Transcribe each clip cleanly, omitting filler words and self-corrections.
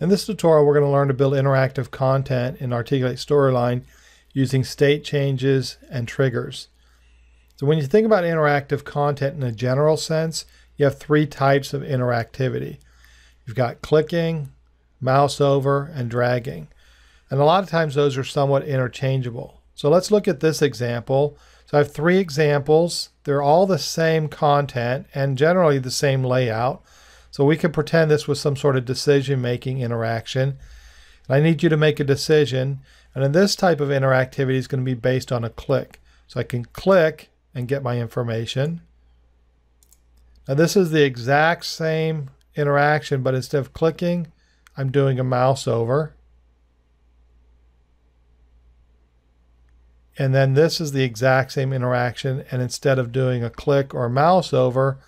In this tutorial, we're going to learn to build interactive content in Articulate Storyline using state changes and triggers. So when you think about interactive content in a general sense, you have three types of interactivity. You've got clicking, mouse over, and dragging. And a lot of times those are somewhat interchangeable. So let's look at this example. So I have three examples. They're all the same content and generally the same layout. So we can pretend this was some sort of decision-making interaction. And I need you to make a decision. And in this type of interactivity, it's going to be based on a click. So I can click and get my information. Now this is the exact same interaction, but instead of clicking, I'm doing a mouse over. And then this is the exact same interaction, and instead of doing a click or mouse over,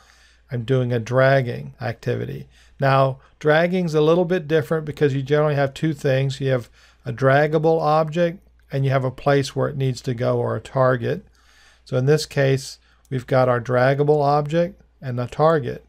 I'm doing a dragging activity. Now, dragging is a little bit different because you generally have two things. You have a draggable object and you have a place where it needs to go or a target. So in this case, we've got our draggable object and a target.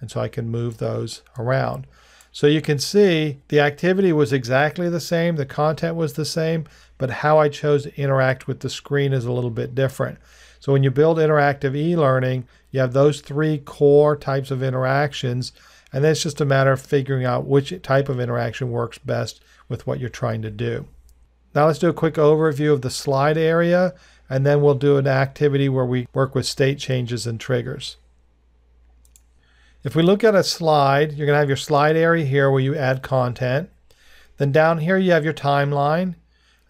And so I can move those around. So you can see the activity was exactly the same, the content was the same, but how I chose to interact with the screen is a little bit different. So when you build interactive e-learning, you have those three core types of interactions, and then it's just a matter of figuring out which type of interaction works best with what you're trying to do. Now let's do a quick overview of the slide area, and then we'll do an activity where we work with state changes and triggers. If we look at a slide, you're going to have your slide area here where you add content. Then down here you have your timeline,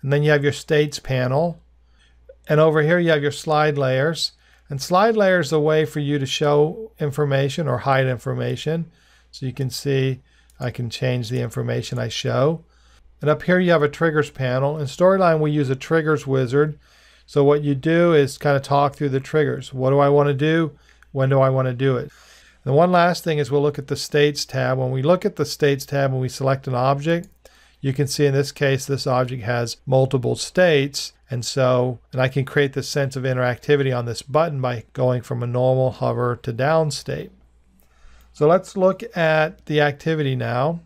and then you have your states panel. And over here you have your slide layers. And slide layers are a way for you to show information or hide information. So you can see I can change the information I show. And up here you have a triggers panel. In Storyline we use a triggers wizard. So what you do is kind of talk through the triggers. What do I want to do? When do I want to do it? And one last thing is we'll look at the states tab. When we look at the states tab and we select an object, you can see in this case this object has multiple states. And I can create this sense of interactivity on this button by going from a normal hover to down state. So let's look at the activity now.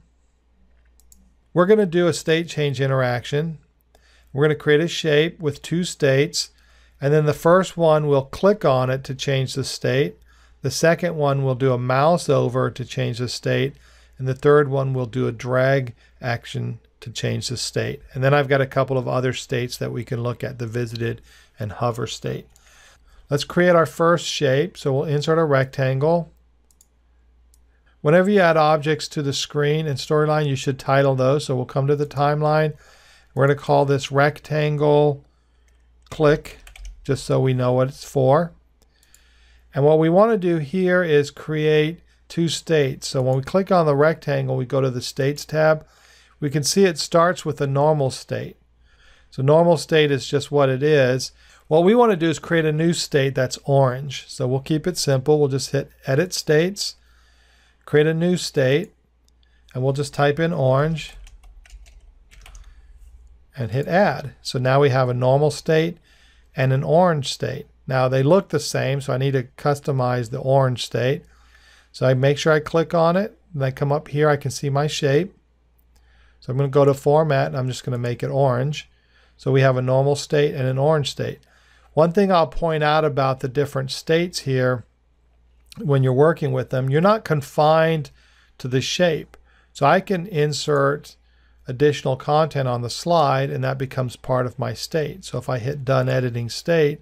We're going to do a state change interaction. We're going to create a shape with two states. And then the first one, we'll click on it to change the state. The second one, we'll do a mouse over to change the state. And the third one, we'll do a drag action to change the state. And then I've got a couple of other states that we can look at, the visited and hover state. Let's create our first shape. So we'll insert a rectangle. Whenever you add objects to the screen in Storyline, you should title those. So we'll come to the timeline. We're going to call this rectangle click, just so we know what it's for. And what we want to do here is create two states. So when we click on the rectangle, we go to the States tab. We can see it starts with a normal state. So normal state is just what it is. What we want to do is create a new state that's orange. So we'll keep it simple. We'll just hit Edit States, create a new state, and we'll just type in orange and hit Add. So now we have a normal state and an orange state. Now they look the same, so I need to customize the orange state. So I make sure I click on it, and I come up here, I can see my shape. So I'm going to go to Format, and I'm just going to make it orange. So we have a normal state and an orange state. One thing I'll point out about the different states here, when you're working with them, you're not confined to the shape. So I can insert additional content on the slide, and that becomes part of my state. So if I hit Done Editing State,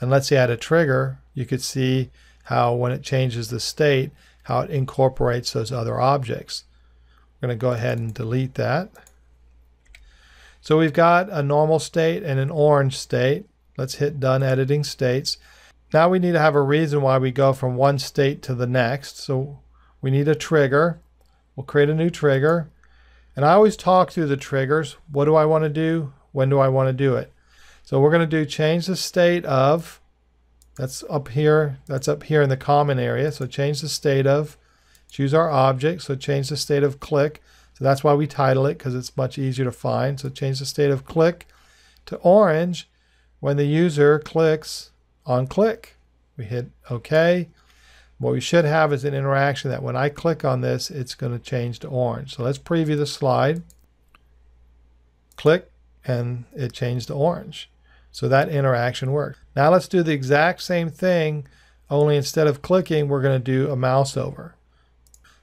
and let's say I had a trigger, you could see how when it changes the state, how it incorporates those other objects. We're going to go ahead and delete that. So we've got a normal state and an orange state. Let's hit Done Editing States. Now we need to have a reason why we go from one state to the next. So we need a trigger. We'll create a new trigger. And I always talk through the triggers. What do I want to do? When do I want to do it? So we're going to do change the state of. That's up here in the common area. So change the state of. Choose our object, so change the state of click. So that's why we title it, because it's much easier to find. So change the state of click to orange when the user clicks on click. We hit OK. What we should have is an interaction that when I click on this, it's going to change to orange. So let's preview the slide. Click, and it changed to orange. So that interaction worked. Now let's do the exact same thing, only instead of clicking, we're going to do a mouse over.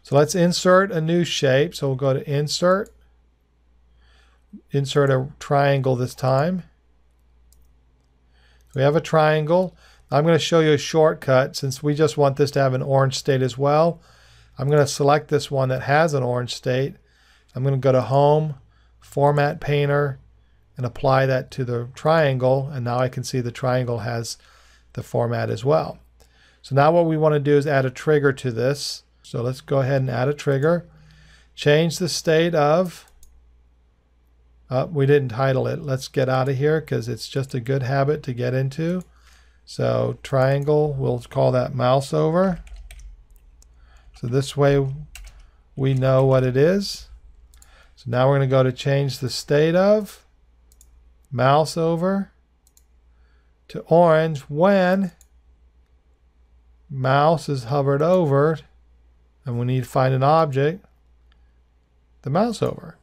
So let's insert a new shape. So we'll go to Insert, insert a triangle this time. We have a triangle. I'm going to show you a shortcut since we just want this to have an orange state as well. I'm going to select this one that has an orange state. I'm going to go to Home, Format Painter, and apply that to the triangle. And now I can see the triangle has the format as well. So now what we want to do is add a trigger to this. So let's go ahead and add a trigger. Change the state of, we didn't title it. Let's get out of here because it's just a good habit to get into. So triangle, we'll call that mouse over. So this way we know what it is. So now we're going to go to change the state of mouse over to orange when mouse is hovered over, and we need to find an object, the mouse over.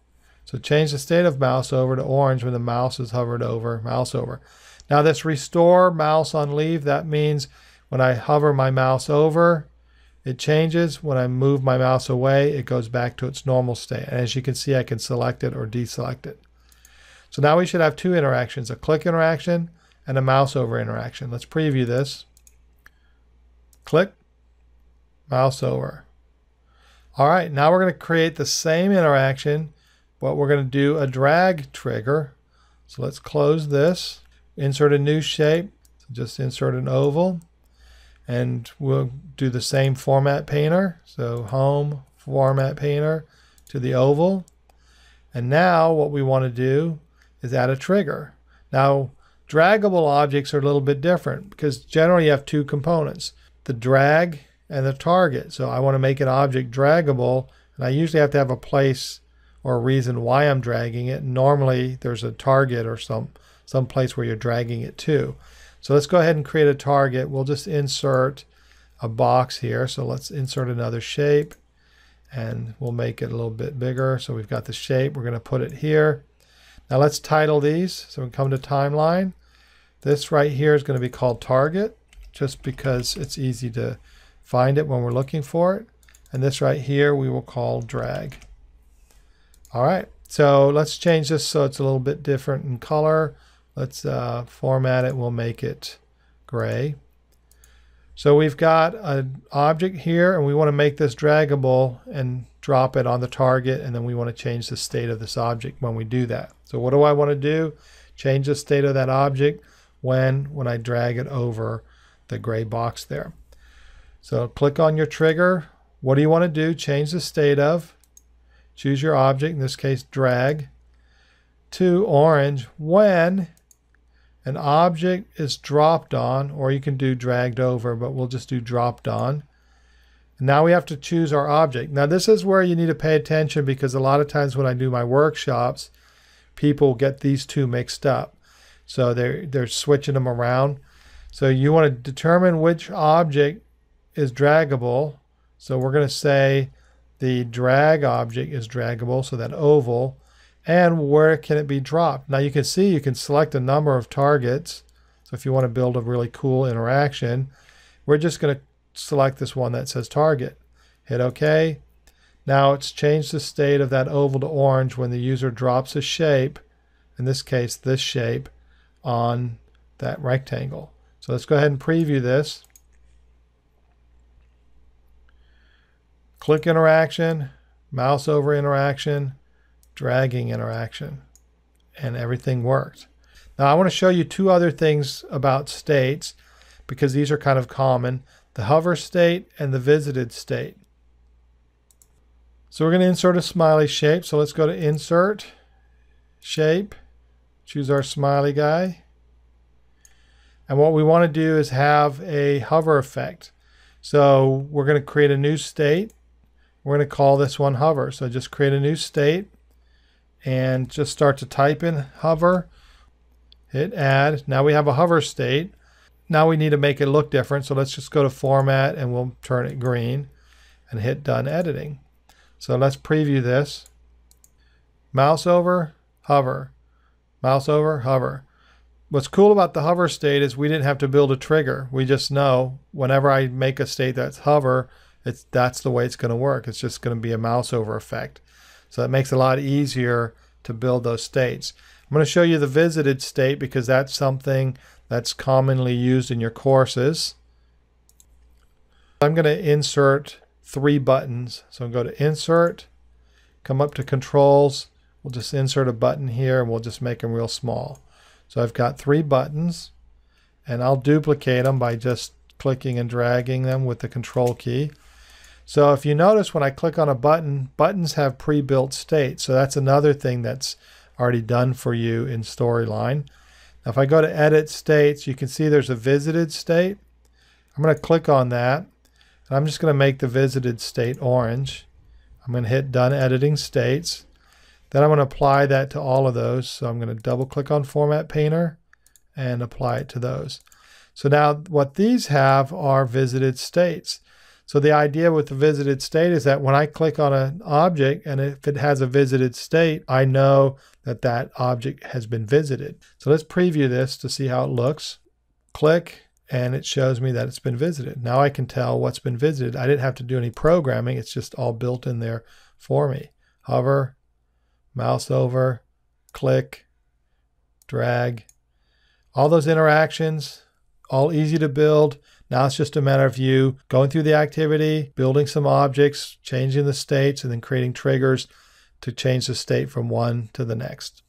So change the state of mouse over to orange when the mouse is hovered over mouse over. Now this restore mouse on leave, that means when I hover my mouse over, it changes. When I move my mouse away, it goes back to its normal state. And as you can see, I can select it or deselect it. So now we should have two interactions, a click interaction and a mouse over interaction. Let's preview this. Click, mouse over. All right, now we're going to create the same interaction, but we're going to do a drag trigger. So let's close this. Insert a new shape. So just insert an oval. And we'll do the same format painter. So Home, Format Painter to the oval. And now what we want to do is add a trigger. Now, draggable objects are a little bit different because generally you have two components, the drag and the target. So I want to make an object draggable, and I usually have to have a place or a reason why I'm dragging it. Normally there's a target or some place where you're dragging it to. So let's go ahead and create a target. We'll just insert a box here. So let's insert another shape, and we'll make it a little bit bigger. So we've got the shape. We're going to put it here. Now let's title these. So we come to timeline. This right here is going to be called target just because it's easy to find it when we're looking for it. And this right here we will call drag. All right, so let's change this so it's a little bit different in color. Let's format it. We'll make it gray. So we've got an object here, and we want to make this draggable and drop it on the target, and then we want to change the state of this object when we do that. So what do I want to do? Change the state of that object when I drag it over the gray box there. So click on your trigger. What do you want to do? Change the state of. Choose your object, in this case drag, to orange when an object is dropped on, or you can do dragged over, but we'll just do dropped on. And now we have to choose our object. Now this is where you need to pay attention because a lot of times when I do my workshops, people get these two mixed up. So they're switching them around. So you want to determine which object is draggable. So we're going to say the drag object is draggable, so that oval, and where can it be dropped. Now you can see you can select a number of targets. So if you want to build a really cool interaction, we're just going to select this one that says target. Hit OK. Now it's changed the state of that oval to orange when the user drops a shape, in this case this shape, on that rectangle. So let's go ahead and preview this. Click interaction, mouse over interaction, dragging interaction, and everything worked. Now I want to show you two other things about states because these are kind of common, the hover state and the visited state. So we're going to insert a smiley shape. So let's go to Insert, Shape, choose our smiley guy. And what we want to do is have a hover effect. So we're going to create a new state. We're going to call this one hover. So just create a new state and just start to type in hover. Hit add. Now we have a hover state. Now we need to make it look different, so let's just go to Format, and we'll turn it green and hit Done Editing. So let's preview this. Mouse over, hover. Mouse over, hover. What's cool about the hover state is we didn't have to build a trigger. We just know whenever I make a state that's hover, that's the way it's going to work. It's just going to be a mouse over effect. So it makes it a lot easier to build those states. I'm going to show you the visited state because that's something that's commonly used in your courses. I'm going to insert 3 buttons. So I'll go to Insert, come up to Controls. We'll just insert a button here, and we'll just make them real small. So I've got 3 buttons, and I'll duplicate them by just clicking and dragging them with the Control key. So if you notice, when I click on a button, buttons have pre-built states. So that's another thing that's already done for you in Storyline. Now if I go to Edit States, you can see there's a visited state. I'm going to click on that, and I'm just going to make the visited state orange. I'm going to hit Done Editing States. Then I'm going to apply that to all of those. So I'm going to double click on Format Painter and apply it to those. So now what these have are visited states. So the idea with the visited state is that when I click on an object, and if it has a visited state, I know that that object has been visited. So let's preview this to see how it looks. Click, and it shows me that it's been visited. Now I can tell what's been visited. I didn't have to do any programming. It's just all built in there for me. Hover, mouse over, click, drag. All those interactions, all easy to build. Now it's just a matter of you going through the activity, building some objects, changing the states, and then creating triggers to change the state from one to the next.